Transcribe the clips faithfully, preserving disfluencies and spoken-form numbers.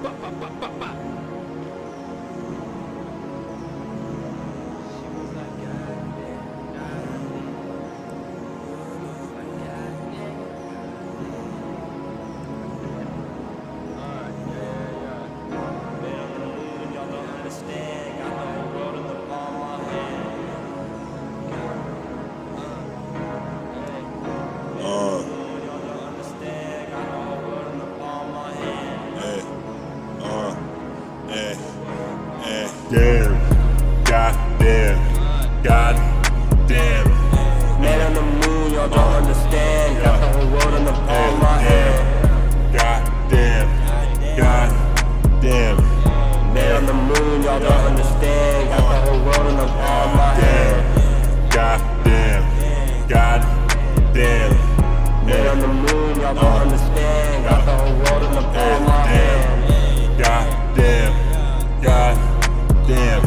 Pa, pa, pa, pa, pa. Damn, god damn, god damn. Man on the moon, y'all don't understand. Got the whole world in the palm of my hand. God damn, god damn. Man on the moon, y'all don't understand. Got the whole world in the palm of my hand. God damn, god damn. Man on the moon, y'all don't understand. Got the whole world in the palm of my hand. God damn, god. Damn,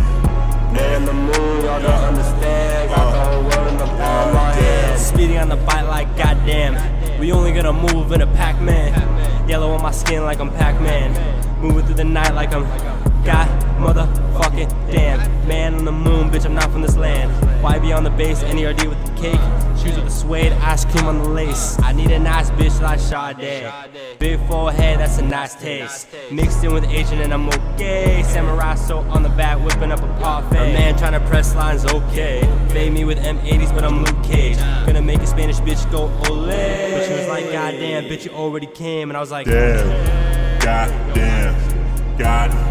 man in the mood, y'all don't understand. Got the whole world in the palm of my hand. Speeding on the bike like goddamn. We only gonna move in a Pac-Man. Yellow on my skin like I'm Pac-Man. Moving through the night like I'm God motherfucking damn. Man on the moon, bitch, I'm not from this land. Y B on the bass, N E R D with the cake. Shoes with the suede, ice cream on the lace. I need a nice bitch like Sade. Big forehead, that's a nice taste. Mixed in with Asian and I'm okay. Samurai soap on the back, whipping up a parfait. A man trying to press lines, okay. Fade me with M eighties, but I'm Luke Cage. Gonna make a Spanish bitch go ole. But she was like, goddamn, bitch, you already came. And I was like, damn, goddamn, goddamn.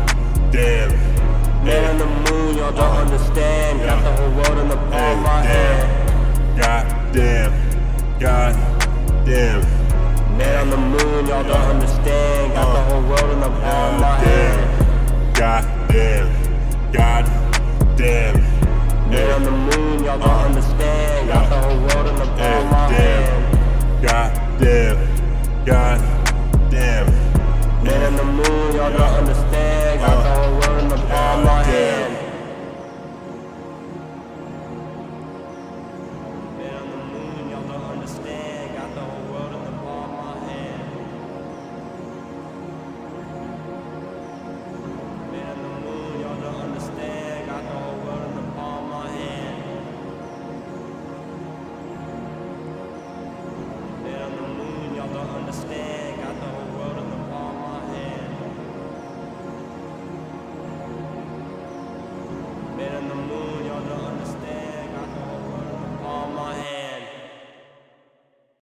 Man on the moon, y'all don't understand. Got the whole world in the palm of my hand. God damn, god damn. Man on the moon, y'all don't understand. Got the whole world in the palm of my hand. God damn, god damn. Man on the moon, y'all don't understand. Got the whole world in the palm of my hand. God damn, god damn. Man on the moon, y'all don't understand.